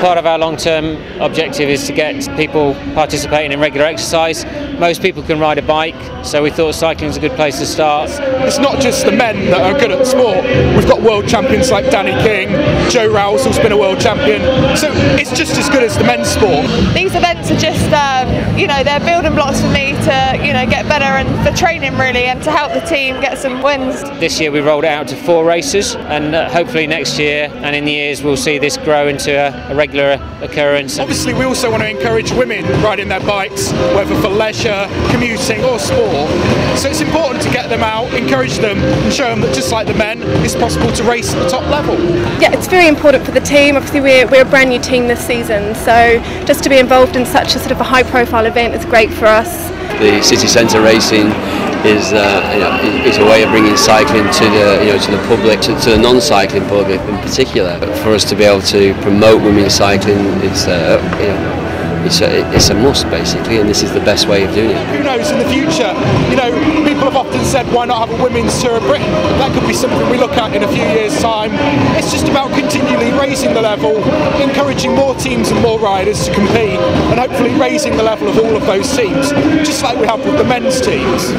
Part of our long-term objective is to get people participating in regular exercise. Most people can ride a bike, so we thought cycling is a good place to start. It's not just the men that are good at sport. We've got world champions like Danny King, Joe Rouse, who's been a world champion. So it's just as good as the men's sport. These events are just, you know, they're building blocks for me to, you know, get better and for training really, and to help the team get some wins. This year we rolled it out to 4 races, and hopefully next year and in the years we'll see this grow into a regular occurrence. Obviously we also want to encourage women riding their bikes, whether for leisure, commuting or sport. So it's important to get them out, encourage them and show them that just like the men, it's possible to race at the top level. Yeah, it's very important for the team. Obviously we're a brand new team this season, so just to be involved in such a sort of a high profile event is great for us. The city centre racing is a way of bringing cycling to the to the public, to the non-cycling public in particular. But for us to be able to promote women's cycling, it's a must basically, and this is the best way of doing it. Who knows in the future? You know, people have often said, why not have a women's Tour of Britain? That could be something we look at in a few years' time. It's just about continually raising the level, encouraging more teams and more riders to compete, and hopefully raising the level of all of those teams, just like we have with the men's teams.